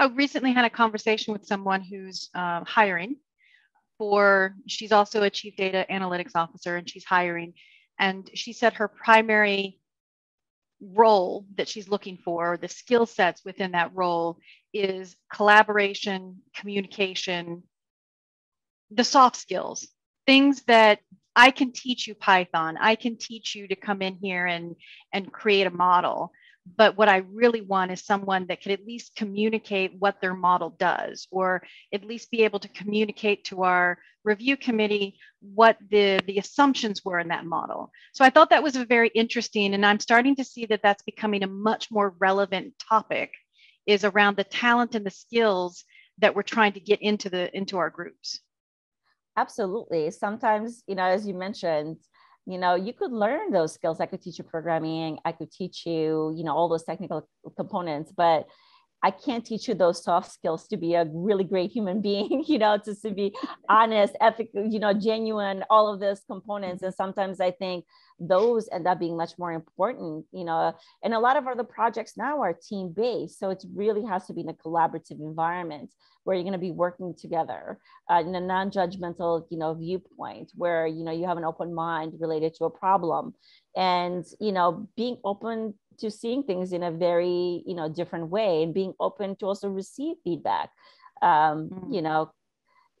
I recently had a conversation with someone who's hiring for, she's also a chief data analytics officer and she's hiring. And she said her primary role that she's looking for, the skill sets within that role is collaboration, communication, the soft skills, things that I can teach you Python. I can teach you to come in here and create a model. But what I really want is someone that could at least communicate what their model does, or at least be able to communicate to our review committee what the assumptions were in that model. So I thought that was a very interesting, and I'm starting to see that that's becoming a much more relevant topic, is around the talent and the skills that we're trying to get into our groups. Absolutely. Sometimes, you know, as you mentioned, you know, you could learn those skills. I could teach you programming. I could teach you, you know, all those technical components, but I can't teach you those soft skills to be a really great human being, you know, just to be honest, ethical, you know, genuine, all of those components. And sometimes I think those end up being much more important, you know, and a lot of other projects now are team-based. So it really has to be in a collaborative environment where you're going to be working together in a non-judgmental, you know, viewpoint where, you know, you have an open mind related to a problem and, you know, being open to seeing things in a very, you know, different way and being open to also receive feedback, you know,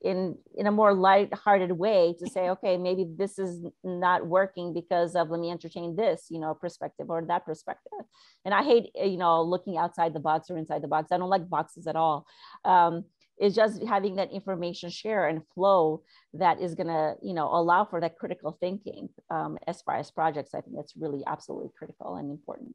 in a more lighthearted way to say, okay, maybe this is not working because of, let me entertain this, you know, perspective or that perspective. And I hate, you know, looking outside the box or inside the box. I don't like boxes at all. It's just having that information share and flow that is going to, you know, allow for that critical thinking as far as projects. I think that's really absolutely critical and important.